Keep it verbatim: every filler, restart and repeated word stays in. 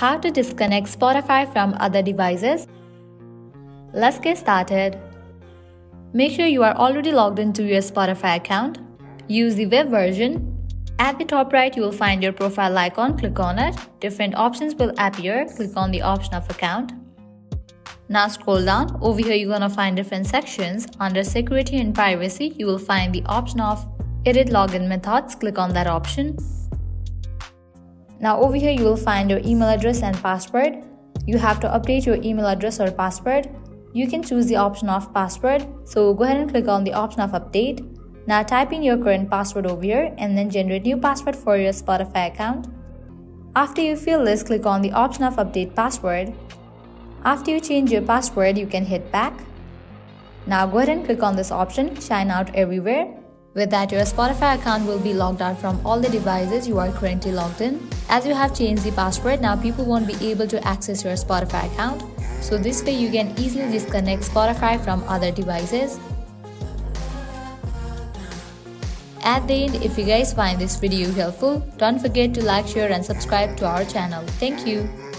how to disconnect Spotify from other devices. Let's get started. Make sure you are already logged into your Spotify account. Use the web version. At the top right, you will find your profile icon. Click on it. Different options will appear. Click on the option of account. Now scroll down. Over here, you're gonna find different sections. Under security and privacy, you will find the option of edit login methods. Click on that option. Now over here, you will find your email address and password. You have to update your email address or password. You can choose the option of password. So go ahead and click on the option of update. Now type in your current password over here and then generate new password for your Spotify account. After you fill this, click on the option of update password. After you change your password, you can hit back. Now go ahead and click on this option, shine out everywhere. With that, your Spotify account will be logged out from all the devices you are currently logged in. As you have changed the password, now people won't be able to access your Spotify account. So this way you can easily disconnect Spotify from other devices. At the end, if you guys find this video helpful, don't forget to like, share and subscribe to our channel. Thank you.